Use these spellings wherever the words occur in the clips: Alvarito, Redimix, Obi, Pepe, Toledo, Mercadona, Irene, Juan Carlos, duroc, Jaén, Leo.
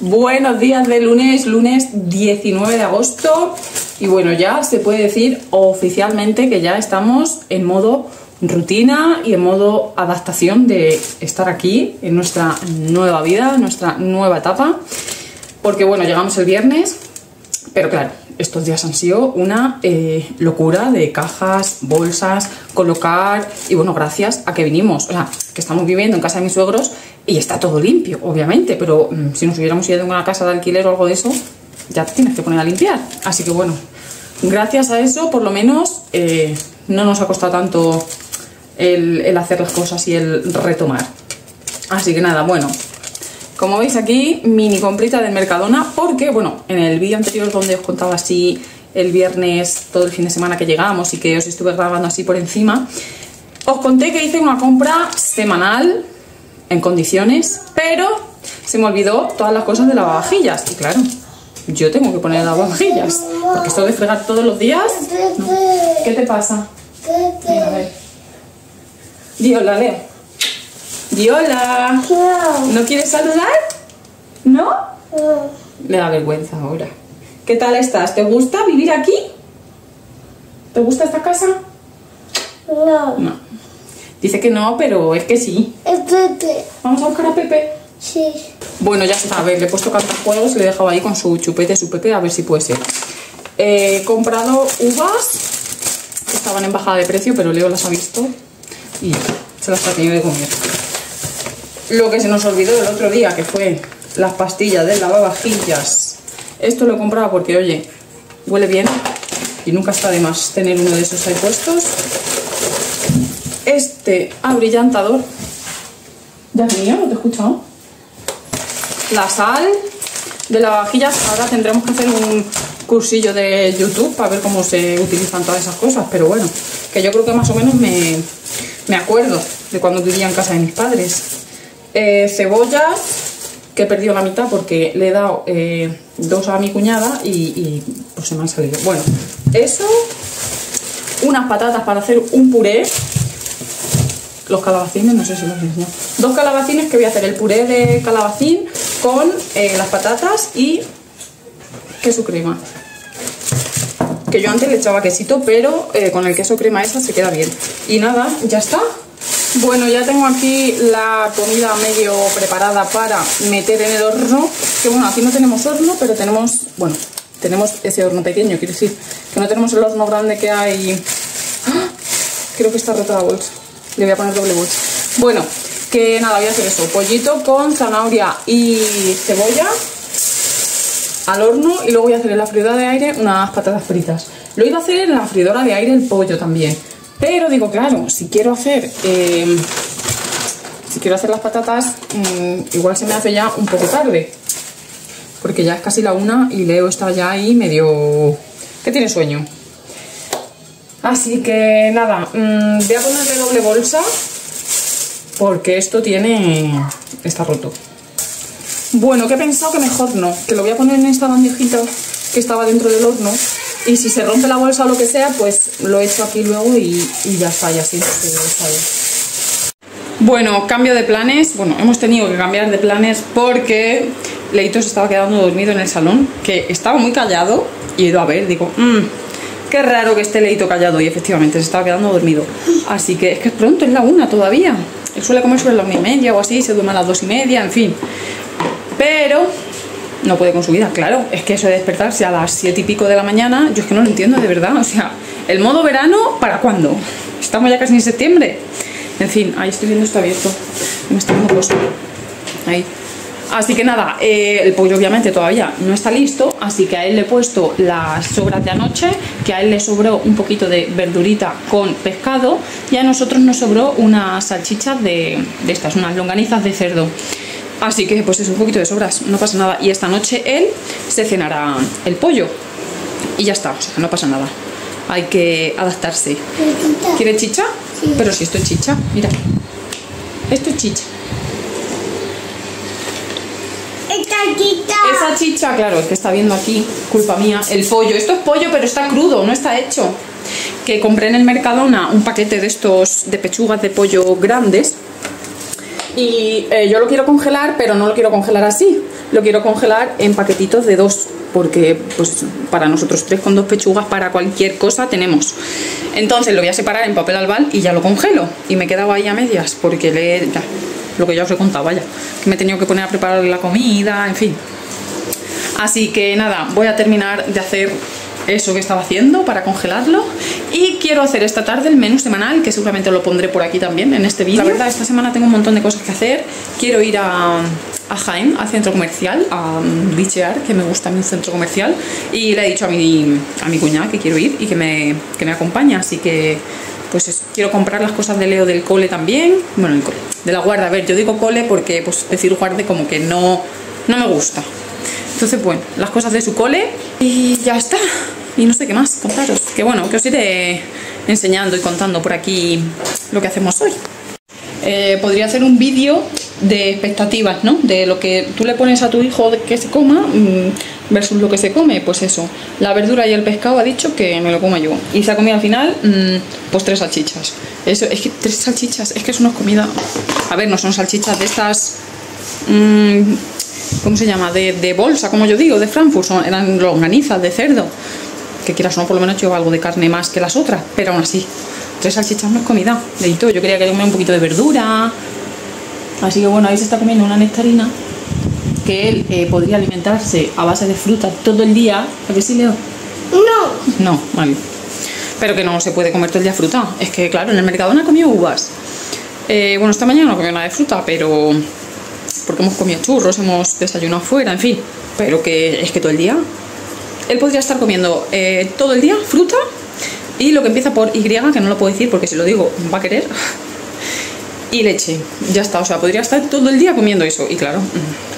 Buenos días de lunes 19 de agosto y bueno, ya se puede decir oficialmente que ya estamos en modo rutina y en modo adaptación de estar aquí en nuestra nueva vida, nuestra nueva etapa, porque bueno, llegamos el viernes, pero claro, estos días han sido una locura de cajas, bolsas, colocar y bueno, gracias a que vinimos, o sea, que estamos viviendo en casa de mis suegros y está todo limpio, obviamente, pero si nos hubiéramos ido a una casa de alquiler o algo de eso, ya te tienes que poner a limpiar. Así que bueno, gracias a eso, por lo menos, no nos ha costado tanto el hacer las cosas y el retomar. Así que nada, bueno, como veis aquí, mini comprita del Mercadona, porque bueno, en el vídeo anterior donde os contaba así el viernes, todo el fin de semana que llegamos y que os estuve grabando así por encima, os conté que hice una compra semanal en condiciones, pero se me olvidó todas las cosas de lavavajillas. Y claro, yo tengo que poner lavavajillas, porque esto de fregar todos los días, no. ¿Qué te pasa? Mira, a ver. Di hola, Leo. Di hola. ¿No quieres saludar? ¿No? Me da vergüenza ahora. ¿Qué tal estás? ¿Te gusta vivir aquí? ¿Te gusta esta casa? No. No. Dice que no, pero es que sí. Es Pepe. ¿Vamos a buscar a Pepe? Sí. Bueno, ya está. A ver, le he puesto cartajuegos y le he dejado ahí con su chupete, su Pepe, a ver si puede ser. He comprado uvas, que estaban en bajada de precio, pero Leo las ha visto y se las ha tenido de comer. Lo que se nos olvidó el otro día, que fue las pastillas del lavavajillas. Esto lo he comprado porque, oye, huele bien y nunca está de más tener uno de esos ahí puestos. Este abrillantador, ya es mío, no te he escuchado. La sal de lavavajillas. Ahora tendremos que hacer un cursillo de YouTube para ver cómo se utilizan todas esas cosas, pero bueno, que yo creo que más o menos me acuerdo de cuando vivía en casa de mis padres. Cebollas, que he perdido la mitad porque le he dado dos a mi cuñada y pues se me han salido. Bueno, eso, unas patatas para hacer un puré. Los calabacines, no sé si los mismo. Dos calabacines, que voy a hacer el puré de calabacín con las patatas y queso crema. Que yo antes le echaba quesito, pero con el queso crema esa se queda bien. Y nada, ya está. Bueno, ya tengo aquí la comida medio preparada para meter en el horno. Que bueno, aquí no tenemos horno, pero tenemos, bueno, tenemos ese horno pequeño, quiero decir. Que no tenemos el horno grande que hay. ¡Ah! Creo que está rota la bolsa. Le voy a poner doble bolsa. Bueno, que nada, voy a hacer eso. Pollito con zanahoria y cebolla al horno. Y luego voy a hacer en la freidora de aire unas patatas fritas. Lo iba a hacer en la freidora de aire el pollo también. Pero digo, claro, si quiero hacer las patatas, igual se me hace ya un poco tarde. Porque ya es casi la una y Leo está ya ahí medio... que tiene sueño. Así que nada, voy a ponerle doble bolsa porque esto tiene... está roto. Bueno, que he pensado que mejor no, que lo voy a poner en esta bandejita que estaba dentro del horno y si se rompe la bolsa o lo que sea, pues lo echo aquí luego y ya está, y así no se sabe. Bueno, cambio de planes. Bueno, hemos tenido que cambiar de planes porque Leito se estaba quedando dormido en el salón, que estaba muy callado y he ido a ver, digo... Qué raro que esté Leito callado y efectivamente se estaba quedando dormido. Así que es pronto, es la una todavía. Él suele comer sobre la 1:30 o así, se duerme a las 2:30, en fin. Pero no puede con su vida, claro. Es que eso de despertarse a las 7 y pico de la mañana, yo es que no lo entiendo de verdad. O sea, el modo verano, ¿para cuándo? Estamos ya casi en septiembre. En fin, ahí estoy viendo esto abierto. Me está dando cosa. Ahí. Así que nada, el pollo obviamente todavía no está listo, así que a él le he puesto las sobras de anoche, que a él le sobró un poquito de verdurita con pescado y a nosotros nos sobró unas salchichas de estas, unas longanizas de cerdo. Así que pues es un poquito de sobras, no pasa nada. Y esta noche él se cenará el pollo y ya está, o sea, no pasa nada. Hay que adaptarse. ¿Quiere chicha? Sí. Pero si esto es chicha, mira. Esto es chicha. Esa chicha, claro, es que está viendo aquí, culpa mía, el pollo. Esto es pollo, pero está crudo, no está hecho. Que compré en el Mercadona un paquete de estos de pechugas de pollo grandes. Y yo lo quiero congelar, pero no lo quiero congelar así. lo quiero congelar en paquetitos de 2, porque pues para nosotros 3 con 2 pechugas, para cualquier cosa tenemos. Entonces lo voy a separar en papel albal y ya lo congelo. Y me he quedado ahí a medias porque lo que ya os he contado, vaya, que me he tenido que poner a preparar la comida, en fin. Así que nada, voy a terminar de hacer eso que estaba haciendo para congelarlo. Y quiero hacer esta tarde el menú semanal, que seguramente lo pondré por aquí también en este vídeo. La verdad, esta semana tengo un montón de cosas que hacer. Quiero ir a Jaén, al centro comercial, a bichear, que me gusta a mí un centro comercial. Y le he dicho a mi cuñada que quiero ir y que me acompañe. Así que pues quiero comprar las cosas de Leo del cole también. Bueno, el cole, de la guarda. A ver, yo digo cole porque pues decir guarde como que no me gusta. Entonces, bueno, las cosas de su cole y ya está. Y no sé qué más contaros. Que bueno, que os iré enseñando y contando por aquí lo que hacemos hoy. Podría hacer un vídeo de expectativas, ¿no? De lo que tú le pones a tu hijo de que se coma versus lo que se come. Pues eso, la verdura y el pescado ha dicho que me lo coma yo. Y se ha comido al final, pues 3 salchichas. Eso, es que 3 salchichas, es que es una comida... A ver, no son salchichas de estas... ¿cómo se llama? De bolsa, como yo digo, de Frankfurt. Eran longanizas de cerdo. Que quieras o no, por lo menos llevo algo de carne más que las otras, pero aún así, 3 salchichas no es comida. De todo, yo quería que comiera un poquito de verdura. Así que bueno, ahí se está comiendo una nectarina que él podría alimentarse a base de fruta todo el día. ¿A que sí, Leo? No. No, vale. Pero que no se puede comer todo el día fruta. Es que claro, en el Mercadona he comido uvas. Bueno, esta mañana no he comido nada de fruta, pero... porque hemos comido churros, hemos desayunado fuera, en fin. Pero que es que todo el día... Él podría estar comiendo todo el día fruta y lo que empieza por Y, que no lo puedo decir porque si lo digo va a querer, y leche. Ya está, o sea, podría estar todo el día comiendo eso. Y claro,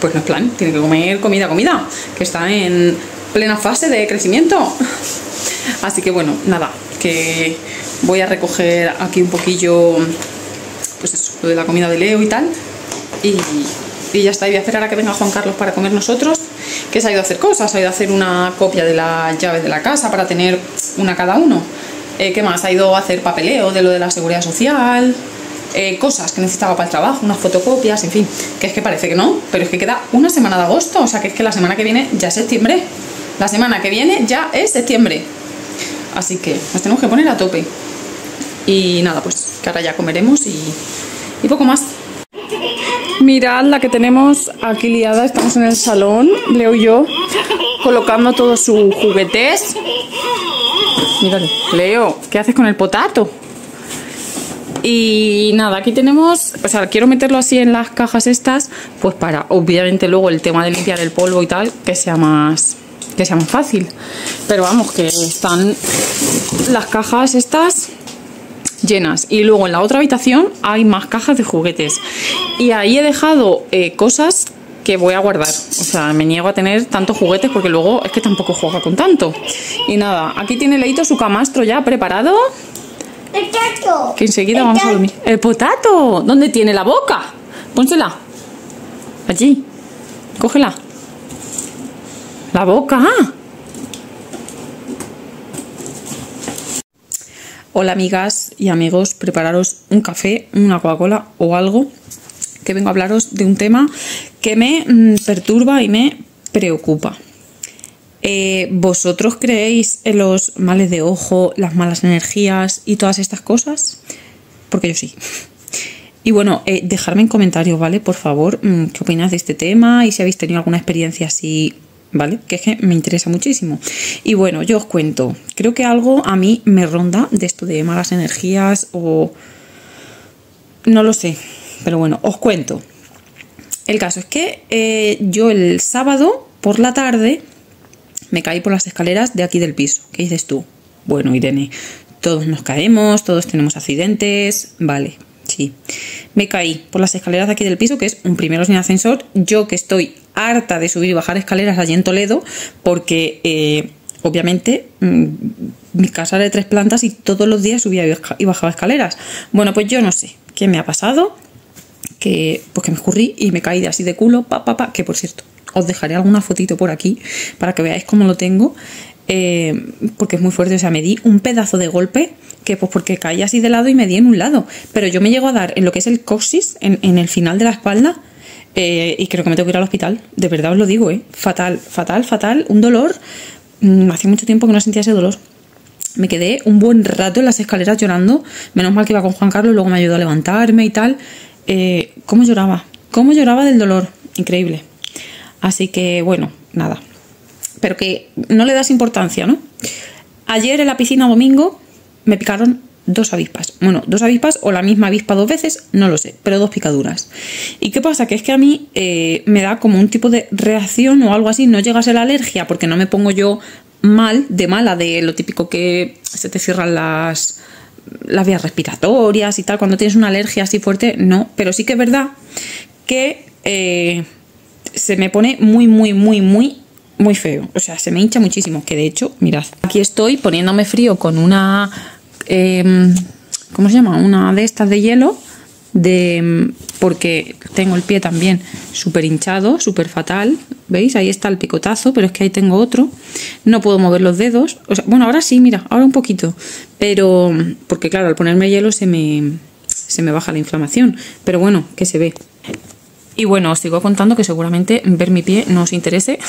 pues no es plan, tiene que comer comida, que está en plena fase de crecimiento. Así que bueno, nada, que voy a recoger aquí un poquillo, pues eso, lo de la comida de Leo y tal. Y ya está, y voy a esperar a que venga Juan Carlos para comer nosotros, que se ha ido a hacer cosas, se ha ido a hacer una copia de la llave de la casa para tener una cada uno. ¿Qué más? Ha ido a hacer papeleo de lo de la seguridad social, cosas que necesitaba para el trabajo, unas fotocopias, en fin, que es que parece que no, pero es que queda una semana de agosto, o sea que es que la semana que viene ya es septiembre. La semana que viene ya es septiembre. Así que nos tenemos que poner a tope. Y nada, pues que ahora ya comeremos y poco más. Mirad la que tenemos aquí liada, estamos en el salón, Leo y yo, colocando todos sus juguetes. Mírale, Leo, ¿qué haces con el potato? Y nada, aquí tenemos, o sea, quiero meterlo así en las cajas estas, pues para, obviamente, luego el tema de limpiar el polvo y tal, que sea más fácil. Pero vamos, que están las cajas estas... llenas. Y luego en la otra habitación hay más cajas de juguetes y ahí he dejado cosas que voy a guardar, o sea, me niego a tener tantos juguetes porque luego es que tampoco juega con tanto. Y nada, aquí tiene Leito su camastro ya preparado, que enseguida vamos a dormir. El potato, ¿dónde tiene la boca? Pónsela allí, cógela la boca. Hola amigas y amigos, prepararos un café, una Coca-Cola o algo, que vengo a hablaros de un tema que me perturba y me preocupa. ¿Vosotros creéis en los males de ojo, las malas energías y todas estas cosas? Porque yo sí. Y bueno, dejadme en comentarios, ¿vale? Por favor, ¿qué opináis de este tema? Y si habéis tenido alguna experiencia así... ¿vale? Que es que me interesa muchísimo. Y bueno, yo os cuento. Creo que algo a mí me ronda de esto de malas energías o... no lo sé. Pero bueno, os cuento. El caso es que yo el sábado por la tarde me caí por las escaleras de aquí del piso. ¿Qué dices tú? Bueno, Irene, todos nos caemos, todos tenemos accidentes. Vale, sí. Me caí por las escaleras de aquí del piso, que es un primero sin ascensor. Yo que estoy... harta de subir y bajar escaleras allí en Toledo porque obviamente mi casa era de 3 plantas y todos los días subía y bajaba escaleras. Bueno, pues yo no sé qué me ha pasado, que pues que me escurrí y me caí de así de culo, que por cierto os dejaré alguna fotito por aquí para que veáis cómo lo tengo, porque es muy fuerte, o sea, me di un pedazo de golpe que pues porque caí así de lado y me di en un lado, pero yo me llego a dar en lo que es el coxis, en el final de la espalda. y creo que me tengo que ir al hospital, de verdad os lo digo, fatal, fatal, fatal, un dolor, hace mucho tiempo que no sentía ese dolor. Me quedé un buen rato en las escaleras llorando, menos mal que iba con Juan Carlos, luego me ayudó a levantarme y tal. Cómo lloraba del dolor, increíble. Así que bueno, nada, pero que no le das importancia, ¿no? Ayer en la piscina domingo me picaron dos avispas. Bueno, dos avispas o la misma avispa dos veces, no lo sé, pero dos picaduras. ¿Y qué pasa? Que es que a mí me da como un tipo de reacción o algo así, no llega a ser la alergia porque no me pongo yo mal, de mala, de lo típico que se te cierran las vías respiratorias y tal, cuando tienes una alergia así fuerte, no. Pero sí que es verdad que se me pone muy, muy, muy, muy, muy feo. O sea, se me hincha muchísimo, que de hecho, mirad, aquí estoy poniéndome frío con una... ¿cómo se llama? Una de estas de hielo, porque tengo el pie también súper hinchado, súper fatal. ¿Veis? Ahí está el picotazo, pero es que ahí tengo otro. No puedo mover los dedos. O sea, bueno, ahora sí, mira, ahora un poquito. Pero, porque claro, al ponerme hielo se me baja la inflamación. Pero bueno, que se ve. Y bueno, os sigo contando que seguramente ver mi pie no os interese.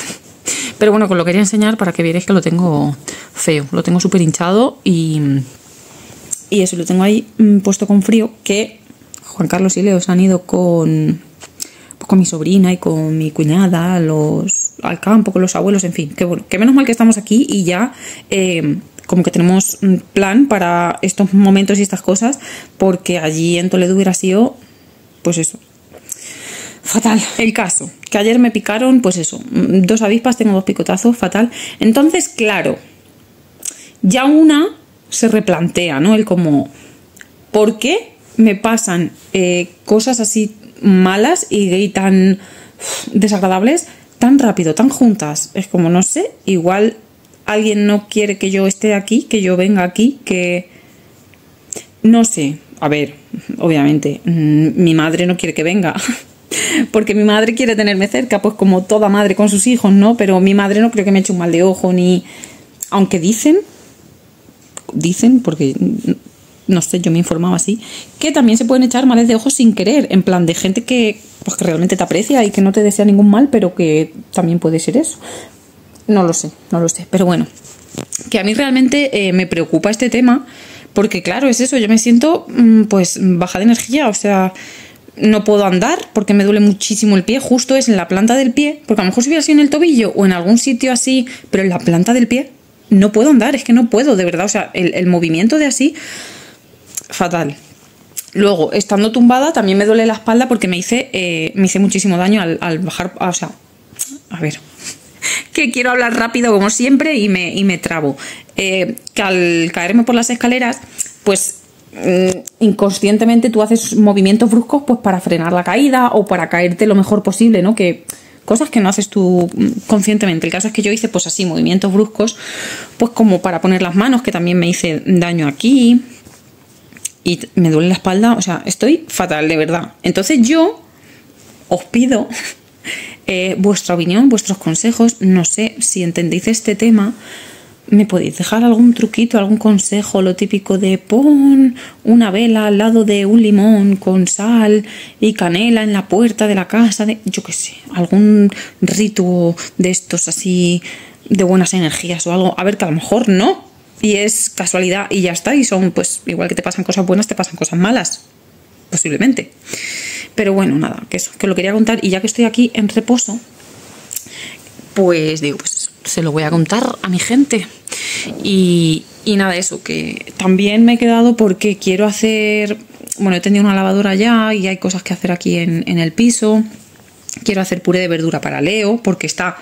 Pero bueno, que os lo quería enseñar para que vierais que lo tengo feo. Lo tengo súper hinchado y eso, lo tengo ahí puesto con frío, que Juan Carlos y Leo se han ido con mi sobrina y con mi cuñada al campo, con los abuelos, en fin. Que bueno, que menos mal que estamos aquí y ya como que tenemos un plan para estos momentos y estas cosas, porque allí en Toledo hubiera sido, pues eso, fatal. El caso, que ayer me picaron, pues eso, dos avispas, tengo dos picotazos, fatal. Entonces, claro, ya una... se replantea, ¿no? El como, ¿por qué me pasan cosas así malas y tan desagradables tan rápido, tan juntas? Es como, no sé, igual alguien no quiere que yo esté aquí, que yo venga aquí, que... No sé, a ver, obviamente, mi madre no quiere que venga, porque mi madre quiere tenerme cerca, pues como toda madre con sus hijos, ¿no? Pero mi madre no creo que me eche un mal de ojo, ni... Aunque dicen, porque no sé, yo me informaba así, que también se pueden echar males de ojos sin querer, en plan de gente que, pues, que realmente te aprecia y que no te desea ningún mal, pero que también puede ser eso. No lo sé, pero bueno, que a mí realmente me preocupa este tema, porque claro, es eso, yo me siento pues baja de energía, o sea, no puedo andar porque me duele muchísimo el pie, justo es en la planta del pie, porque a lo mejor si hubiera sido en el tobillo o en algún sitio así, pero en la planta del pie no puedo andar, es que no puedo, de verdad. O sea, el movimiento de así, fatal. Luego, estando tumbada, también me duele la espalda porque me hice muchísimo daño al bajar. O sea, a ver, que quiero hablar rápido como siempre y me trabo. Que al caerme por las escaleras, pues inconscientemente tú haces movimientos bruscos pues para frenar la caída o para caerte lo mejor posible, ¿no? Que... cosas que no haces tú conscientemente. El caso es que yo hice pues así, movimientos bruscos, pues como para poner las manos, que también me hice daño aquí y me duele la espalda, o sea, estoy fatal, de verdad. Entonces yo os pido vuestra opinión, vuestros consejos, no sé, si entendéis este tema, me podéis dejar algún truquito, algún consejo, lo típico de pon una vela al lado de un limón con sal y canela en la puerta de la casa, de yo qué sé, algún ritual de estos así de buenas energías o algo, a ver, que a lo mejor no, y es casualidad y ya está, y son, pues igual que te pasan cosas buenas, te pasan cosas malas, posiblemente. Pero bueno, nada, que eso, que lo quería contar, y ya que estoy aquí en reposo, pues digo, pues se lo voy a contar a mi gente. Y nada, eso, que también me he quedado porque quiero hacer... Bueno, he tenido una lavadora ya y hay cosas que hacer aquí en el piso. Quiero hacer puré de verdura para Leo porque está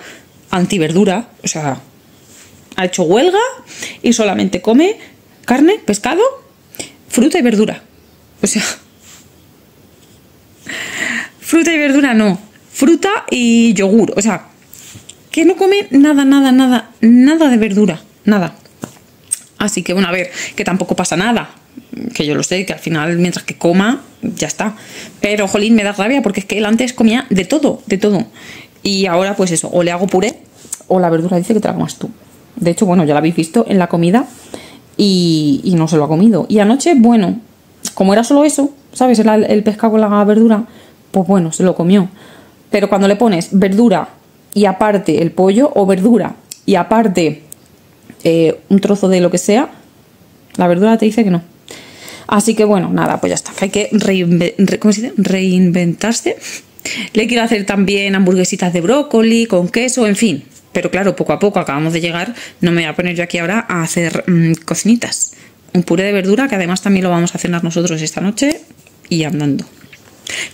antiverdura. O sea, ha hecho huelga y solamente come carne, pescado, fruta y verdura. O sea... Fruta y verdura no. Fruta y yogur. O sea... que no come nada, nada, nada, nada de verdura, nada. Así que bueno, a ver, que tampoco pasa nada, que yo lo sé, que al final mientras que coma, ya está. Pero jolín, me da rabia porque es que él antes comía de todo, de todo. Y ahora pues eso, o le hago puré o la verdura dice que te la comas tú. De hecho, bueno, ya la habéis visto en la comida y no se lo ha comido. Y anoche, bueno, como era solo eso, ¿sabes? Era el pescado con la verdura, pues bueno, se lo comió. Pero cuando le pones verdura y aparte el pollo, o verdura y aparte un trozo de lo que sea, la verdura te dice que no. Así que bueno, nada, pues ya está. Hay que reinventarse. Le quiero hacer también hamburguesitas de brócoli con queso, en fin. Pero claro, poco a poco, acabamos de llegar, no me voy a poner yo aquí ahora a hacer cocinitas. Un puré de verdura que además también lo vamos a cenar nosotros esta noche y andando.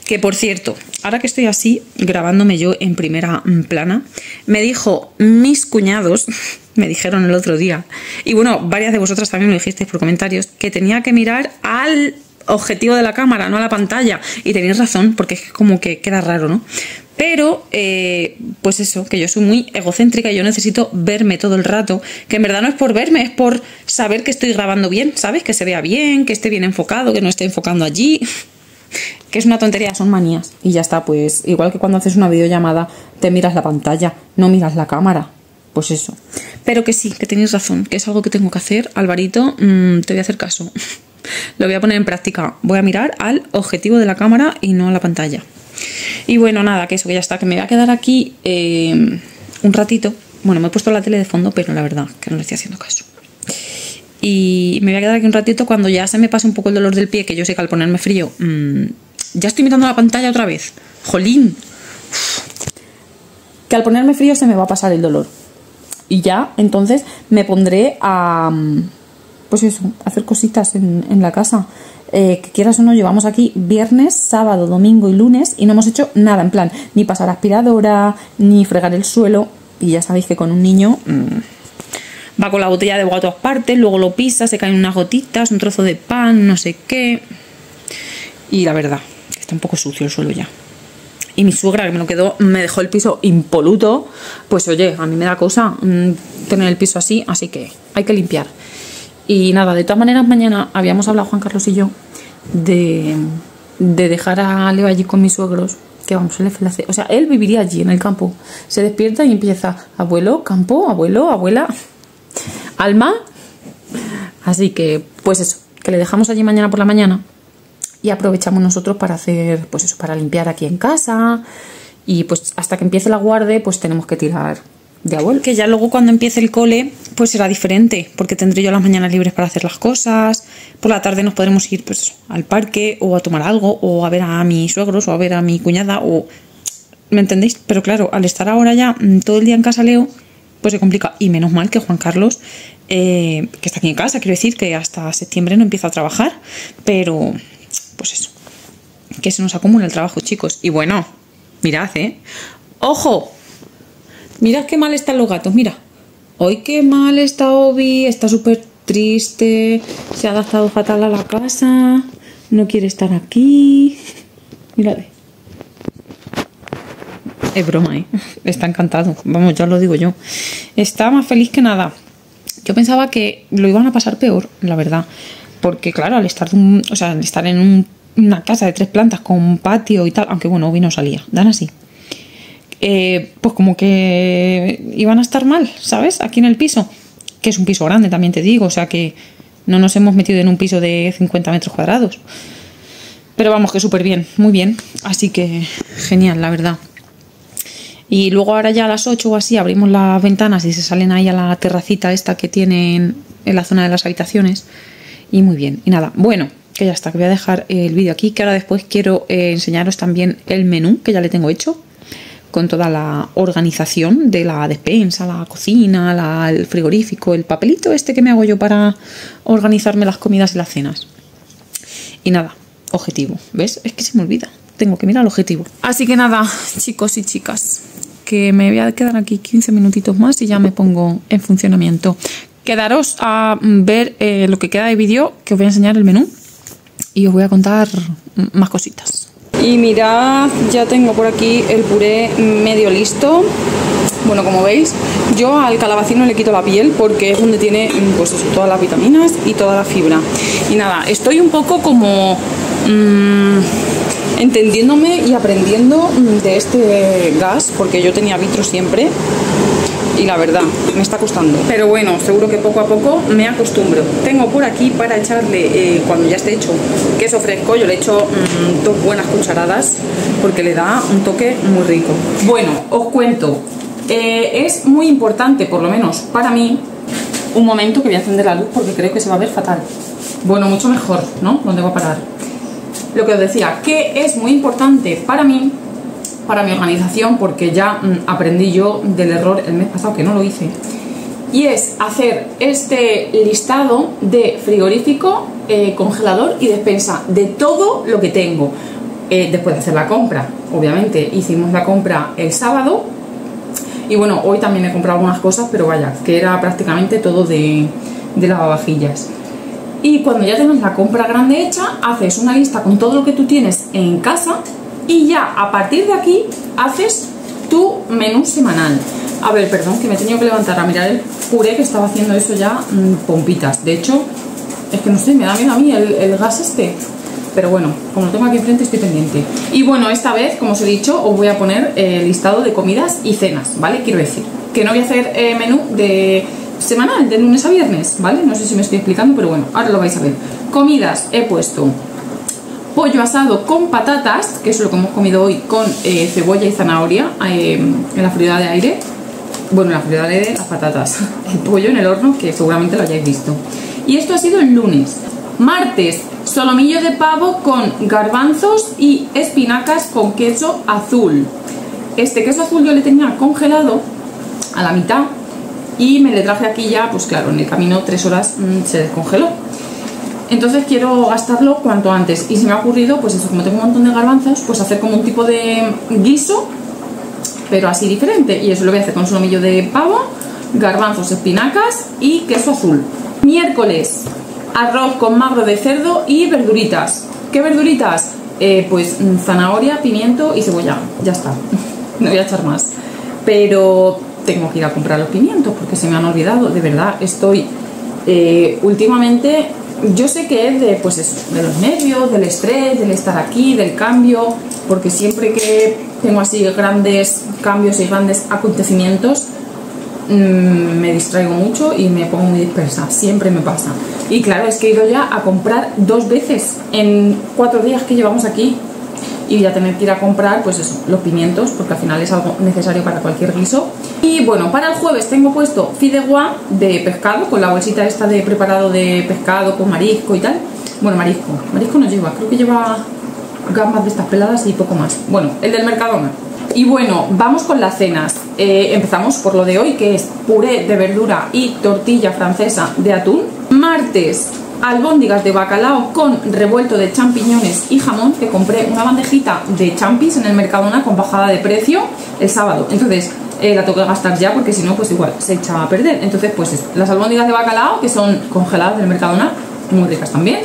Que por cierto, ahora que estoy así grabándome yo en primera plana, me dijo mis cuñados, me dijeron el otro día, y bueno, varias de vosotras también me dijisteis por comentarios, que tenía que mirar al objetivo de la cámara, no a la pantalla, y tenéis razón, porque es como que queda raro, ¿no? Pero, pues eso, que yo soy muy egocéntrica y yo necesito verme todo el rato, que en verdad no es por verme, es por saber que estoy grabando bien, ¿sabes? Que se vea bien, que esté bien enfocado, que no esté enfocando allí, que es una tontería, son manías. Y ya está, pues igual que cuando haces una videollamada te miras la pantalla, no miras la cámara, pues eso. Pero que sí, que tenéis razón, que es algo que tengo que hacer. Alvarito, te voy a hacer caso. Lo voy a poner en práctica. Voy a mirar al objetivo de la cámara y no a la pantalla. Y bueno, nada, que eso, que ya está, que me voy a quedar aquí un ratito. Bueno, me he puesto la tele de fondo, pero la verdad que no le estoy haciendo caso. Y me voy a quedar aquí un ratito. Cuando ya se me pase un poco el dolor del pie, que yo sé que al ponerme frío ya estoy mirando la pantalla otra vez. ¡Jolín! Que al ponerme frío se me va a pasar el dolor. Y ya, entonces me pondré a... pues eso, hacer cositas en la casa. Que quieras o no, llevamos aquí viernes, sábado, domingo y lunes y no hemos hecho nada, en plan, ni pasar aspiradora, ni fregar el suelo. Y ya sabéis que con un niño va con la botella de agua a todas partes, luego lo pisa, se caen unas gotitas, un trozo de pan, no sé qué. Y la verdad, está un poco sucio el suelo ya. Y mi suegra, que me dejó el piso impoluto, pues oye, a mí me da cosa tener el piso así, así que hay que limpiar. Y nada, de todas maneras, mañana habíamos hablado Juan Carlos y yo de dejar a Leo allí con mis suegros, que vamos, él hace, o sea, él viviría allí en el campo. Se despierta y empieza, abuelo, campo, abuelo, abuela, alma. Así que, pues eso, que le dejamos allí mañana por la mañana y aprovechamos nosotros para hacer, pues eso, para limpiar aquí en casa. Y pues hasta que empiece la guarde, pues tenemos que tirar de abuelo. Que ya luego cuando empiece el cole pues será diferente, porque tendré yo las mañanas libres para hacer las cosas. Por la tarde nos podremos ir pues al parque o a tomar algo o a ver a mis suegros o a ver a mi cuñada, o ¿me entendéis? Pero claro, al estar ahora ya todo el día en casa Leo, pues se complica. Y menos mal que Juan Carlos que está aquí en casa, quiero decir que hasta septiembre no empieza a trabajar, pero pues eso, que se nos acumula el trabajo, chicos. Y bueno, mirad, ¡ojo! Mirad qué mal están los gatos, mira. Hoy qué mal está Obi, está súper triste, se ha adaptado fatal a la casa, no quiere estar aquí. Mirad. Es broma, ¿eh? Está encantado, vamos, ya lo digo yo. Está más feliz que nada. Yo pensaba que lo iban a pasar peor, la verdad. Porque claro, al estar en una casa de 3 plantas con un patio y tal, aunque bueno, Obi no salía, dan así. Pues como que iban a estar mal, ¿sabes? Aquí en el piso, que es un piso grande, también te digo, o sea que no nos hemos metido en un piso de 50 metros cuadrados, pero vamos, que súper bien, muy bien, así que genial, la verdad. Y luego ahora ya a las 8 o así abrimos las ventanas y se salen ahí a la terracita esta que tienen en la zona de las habitaciones, y muy bien. Y nada, bueno, que ya está, que voy a dejar el vídeo aquí, que ahora después quiero enseñaros también el menú, que ya le tengo hecho, con toda la organización de la despensa, la cocina, el frigorífico, el papelito este que me hago yo para organizarme las comidas y las cenas. Y nada, objetivo. ¿Ves? Es que se me olvida. Tengo que mirar el objetivo. Así que nada, chicos y chicas, que me voy a quedar aquí 15 minutitos más y ya me pongo en funcionamiento. Quedaros a ver lo que queda de vídeo, que os voy a enseñar el menú y os voy a contar más cositas. Y mirad, ya tengo por aquí el puré medio listo. Bueno, como veis, yo al calabacín no le quito la piel porque es donde tiene pues eso, todas las vitaminas y toda la fibra. Y nada, estoy un poco como entendiéndome y aprendiendo de este gas, porque yo tenía vitro siempre. y la verdad, me está costando. Pero bueno, seguro que poco a poco me acostumbro. Tengo por aquí para echarle, cuando ya esté hecho, queso fresco. Yo le echo dos buenas cucharadas porque le da un toque muy rico. Bueno, os cuento. Es muy importante, por lo menos para mí, un momento que voy a encender la luz porque creo que se va a ver fatal. Bueno, mucho mejor, ¿no? ¿Dónde voy a parar? Lo que os decía, que es muy importante para mí, para mi organización, porque ya aprendí yo del error el mes pasado, que no lo hice, y es hacer este listado de frigorífico, congelador y despensa, de todo lo que tengo. Después de hacer la compra, obviamente, hicimos la compra el sábado, y bueno, hoy también he comprado algunas cosas, pero vaya, que era prácticamente todo de lavavajillas. Y cuando ya tengas la compra grande hecha, haces una lista con todo lo que tú tienes en casa y ya a partir de aquí haces tu menú semanal. A ver, perdón, que me he tenido que levantar a mirar el puré que estaba haciendo eso ya, pompitas. De hecho, es que no sé, me da miedo a mí el gas este. Pero bueno, como lo tengo aquí enfrente estoy pendiente. Y bueno, esta vez, como os he dicho, os voy a poner listado de comidas y cenas, ¿vale? Quiero decir que no voy a hacer menú de... semanal, de lunes a viernes, ¿vale? No sé si me estoy explicando, pero bueno, ahora lo vais a ver. Comidas, he puesto pollo asado con patatas, que es lo que hemos comido hoy, con cebolla y zanahoria en la friolera de aire. Bueno, en la friolera de aire, las patatas. El pollo en el horno, que seguramente lo hayáis visto. Y esto ha sido el lunes. Martes, solomillo de pavo con garbanzos y espinacas con queso azul. Este queso azul yo le tenía congelado a la mitad y me le traje aquí ya, pues claro, en el camino 3 horas se descongeló. Entonces quiero gastarlo cuanto antes. Y se me ha ocurrido, pues eso, como tengo un montón de garbanzos, pues hacer como un tipo de guiso, pero así diferente. Y eso lo voy a hacer con solomillo de pavo, garbanzos, espinacas y queso azul. Miércoles, arroz con magro de cerdo y verduritas. ¿Qué verduritas? Pues zanahoria, pimiento y cebolla. Ya está, no voy a echar más. Pero... tengo que ir a comprar los pimientos porque se me han olvidado, de verdad, estoy últimamente, yo sé que es de, pues eso, de los nervios, del estrés, del estar aquí, del cambio, porque siempre que tengo así grandes cambios y grandes acontecimientos me distraigo mucho y me pongo muy dispersa, siempre me pasa. Y claro, es que he ido ya a comprar 2 veces en 4 días que llevamos aquí y voy a tener que ir a comprar, pues eso, los pimientos, porque al final es algo necesario para cualquier guiso. Y bueno, para el jueves tengo puesto fideuá de pescado, con la bolsita esta de preparado de pescado con marisco y tal. Bueno, marisco no lleva, creo que lleva gambas de estas peladas y poco más. Bueno, el del Mercadona. Y bueno, vamos con las cenas. Empezamos por lo de hoy, que es puré de verdura y tortilla francesa de atún. Martes, albóndigas de bacalao con revuelto de champiñones y jamón, que compré una bandejita de champis en el Mercadona con bajada de precio el sábado. Entonces la tengo que gastar ya porque si no, pues igual se echaba a perder. Entonces pues esto, las albóndigas de bacalao que son congeladas del Mercadona, muy ricas también,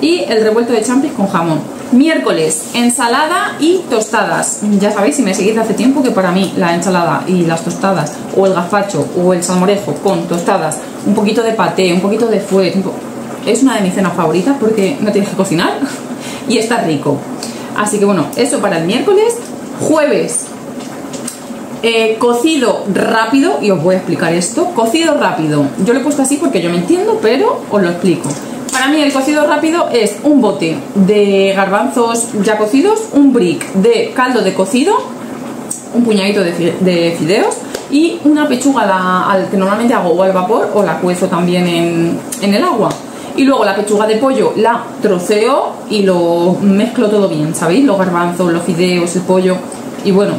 y el revuelto de champis con jamón. Miércoles, ensalada y tostadas. Ya sabéis, si me seguís de hace tiempo, que para mí la ensalada y las tostadas, o el gazpacho o el salmorejo con tostadas, un poquito de paté, un poquito de fuet, es una de mis cenas favoritas porque no tienes que cocinar y está rico. Así que bueno, eso para el miércoles. Jueves, cocido rápido, y os voy a explicar esto. Cocido rápido, yo lo he puesto así porque yo me entiendo, pero os lo explico. Para mí el cocido rápido es un bote de garbanzos ya cocidos, un brick de caldo de cocido, un puñadito de fideos y una pechuga que normalmente hago o al vapor o la cuezo también en el agua. Y luego la pechuga de pollo la troceo y lo mezclo todo bien, ¿sabéis? Los garbanzos, los fideos, el pollo. Y bueno,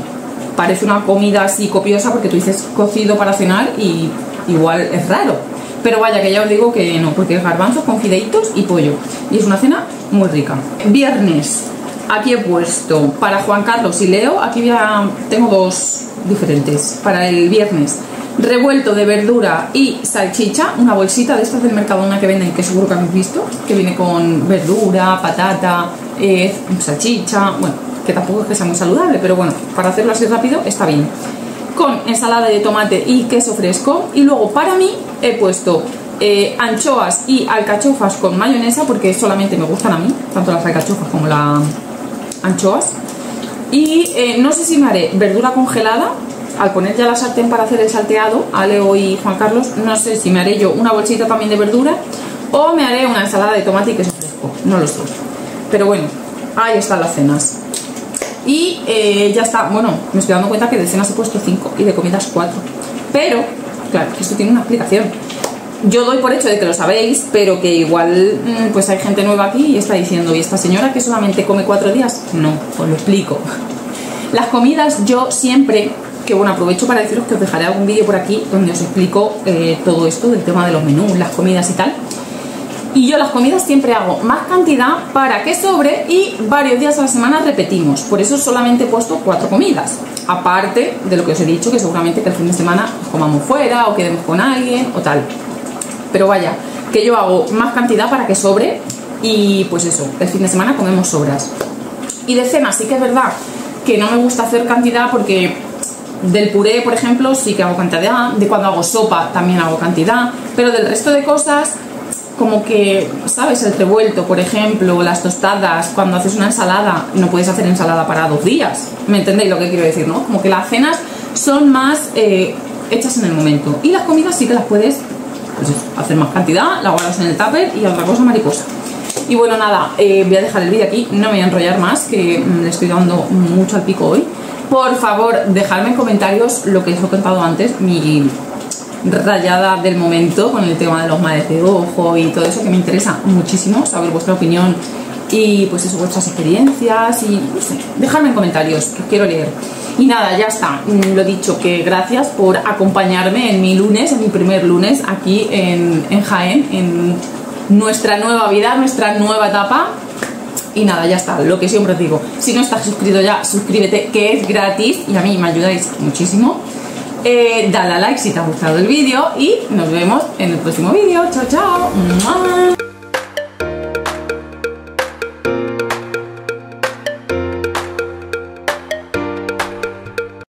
parece una comida así copiosa porque tú dices cocido para cenar y igual es raro. Pero vaya, que ya os digo que no, porque es garbanzos con fideitos y pollo. Y es una cena muy rica. Viernes, aquí he puesto para Juan Carlos y Leo, aquí ya tengo 2 diferentes para el viernes. Revuelto de verdura y salchicha, una bolsita de estas del Mercadona que venden, que seguro que habéis visto, que viene con verdura, patata, salchicha, bueno, que tampoco es que sea muy saludable, pero bueno, para hacerlo así rápido está bien. Con ensalada de tomate y queso fresco. Y luego para mí he puesto anchoas y alcachofas con mayonesa, porque solamente me gustan a mí, tanto las alcachofas como las anchoas. Y no sé si me haré verdura congelada al poner ya la sartén para hacer el salteado a Leo y Juan Carlos, no sé si me haré yo una bolsita también de verdura o me haré una ensalada de tomate y queso fresco, no lo sé, pero bueno, ahí están las cenas. Y ya está. Bueno, me estoy dando cuenta que de cenas he puesto 5 y de comidas 4, pero claro, esto tiene una explicación. Yo doy por hecho de que lo sabéis, pero que igual pues hay gente nueva aquí y está diciendo, ¿y esta señora que solamente come 4 días? No, os lo explico. Las comidas yo siempre, que bueno, aprovecho para deciros que os dejaré algún vídeo por aquí donde os explico todo esto del tema de los menús, las comidas y tal. Y yo las comidas siempre hago más cantidad para que sobre y varios días a la semana repetimos. Por eso solamente he puesto 4 comidas. Aparte de lo que os he dicho, que seguramente que el fin de semana nos comamos fuera o quedemos con alguien o tal. Pero vaya, que yo hago más cantidad para que sobre y pues eso, el fin de semana comemos sobras. Y de cena sí que es verdad que no me gusta hacer cantidad porque del puré, por ejemplo, sí que hago cantidad. De cuando hago sopa también hago cantidad. Pero del resto de cosas, como que, ¿sabes? El revuelto, por ejemplo, las tostadas, cuando haces una ensalada, no puedes hacer ensalada para 2 días. ¿Me entendéis lo que quiero decir, no? Como que las cenas son más hechas en el momento. Y las comidas sí que las puedes... pues eso, hacer más cantidad, la guardas en el tupper y otra cosa mariposa. Y bueno, nada, voy a dejar el vídeo aquí, no me voy a enrollar más, que le estoy dando mucho al pico hoy. Por favor, dejadme en comentarios lo que os he contado antes, mi rayada del momento con el tema de los males de ojo y todo eso, que me interesa muchísimo saber vuestra opinión y pues eso, vuestras experiencias y no sé, dejadme en comentarios, que quiero leer. Y nada, ya está, lo dicho, que gracias por acompañarme en mi lunes, en mi primer lunes aquí en Jaén, en nuestra nueva vida, nuestra nueva etapa. Y nada, ya está, lo que siempre os digo, si no estás suscrito ya, suscríbete, que es gratis y a mí me ayudáis muchísimo. Dale a like si te ha gustado el vídeo y nos vemos en el próximo vídeo. Chao, chao.